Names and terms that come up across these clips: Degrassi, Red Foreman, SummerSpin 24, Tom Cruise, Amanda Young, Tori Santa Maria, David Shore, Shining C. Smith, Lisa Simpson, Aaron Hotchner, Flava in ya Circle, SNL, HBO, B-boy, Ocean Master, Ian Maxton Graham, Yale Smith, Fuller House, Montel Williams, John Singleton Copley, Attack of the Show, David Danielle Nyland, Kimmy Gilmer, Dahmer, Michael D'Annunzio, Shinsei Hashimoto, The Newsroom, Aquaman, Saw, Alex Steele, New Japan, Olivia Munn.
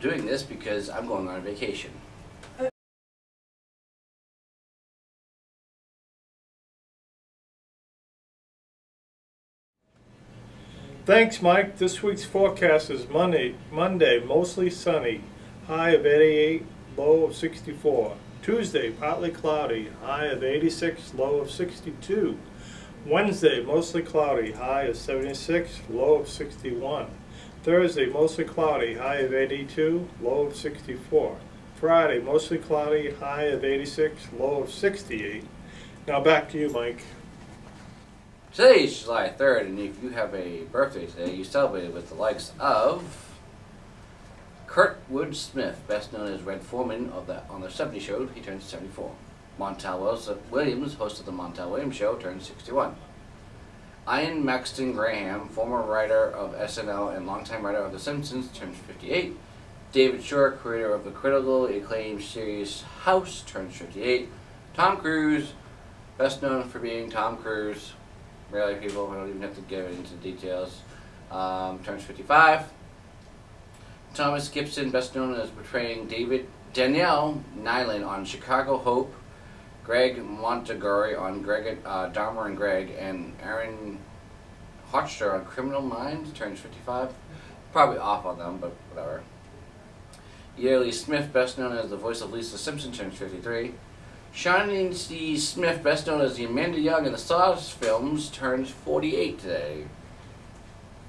doing this because I'm going on a vacation. Thanks, Mike. This week's forecast is Monday, mostly sunny, high of 88, low of 64. Tuesday, partly cloudy, high of 86, low of 62. Wednesday, mostly cloudy, high of 76, low of 61. Thursday, mostly cloudy, high of 82, low of 64. Friday, mostly cloudy, high of 86, low of 68. Now back to you, Mike. Today is July 3rd, and if you have a birthday today, you celebrate it with the likes of Kurtwood Smith, best known as Red Foreman on the 70 Show. He turns 74. Montel Williams, host of the Montel Williams Show, turns 61. Ian Maxton Graham, former writer of SNL and longtime writer of The Simpsons, turns 58. David Shore, creator of the critically acclaimed series House, turns 58. Tom Cruise, best known for being Tom Cruise. Rarely people, I don't even have to get into details, turns 55. Thomas Gibson, best known as portraying David Danielle Nyland on Chicago Hope, Greg Montgomery on Dahmer and Greg, and Aaron Hotchner on Criminal Minds, turns 55. Probably off on them, but whatever. Yale Smith, best known as the voice of Lisa Simpson, turns 53. Shining C. Smith, best known as the Amanda Young in the Saw films, turns 48 today.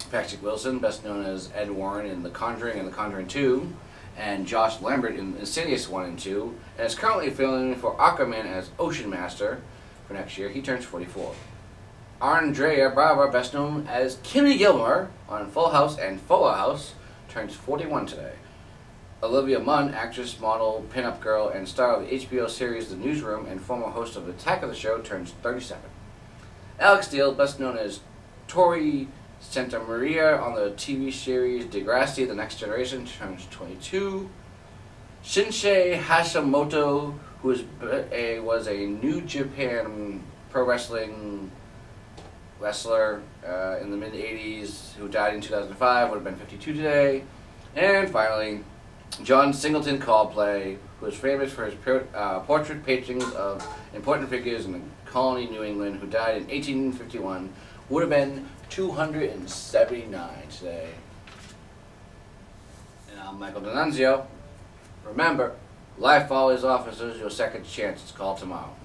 Patrick Wilson, best known as Ed Warren in The Conjuring and The Conjuring 2, and Josh Lambert in Insidious 1 and 2, and is currently filming for Aquaman as Ocean Master for next year. He turns 44. Andrea Barber, best known as Kimmy Gilmer on Full House and Fuller House, turns 41 today. Olivia Munn, actress, model, pinup girl, and star of the HBO series The Newsroom and former host of Attack of the Show, turns 37. Alex Steele, best known as Tori Santa Maria on the TV series Degrassi, The Next Generation, turns 22. Shinsei Hashimoto, who was a New Japan pro wrestling wrestler in the mid-'80s, who died in 2005, would have been 52 today. And finally, John Singleton Copley, who is famous for his portrait paintings of important figures in the colony New England, who died in 1851, would have been 279 today. And I'm Michael D'Annunzio. Remember, life always offers us your second chance. It's called tomorrow.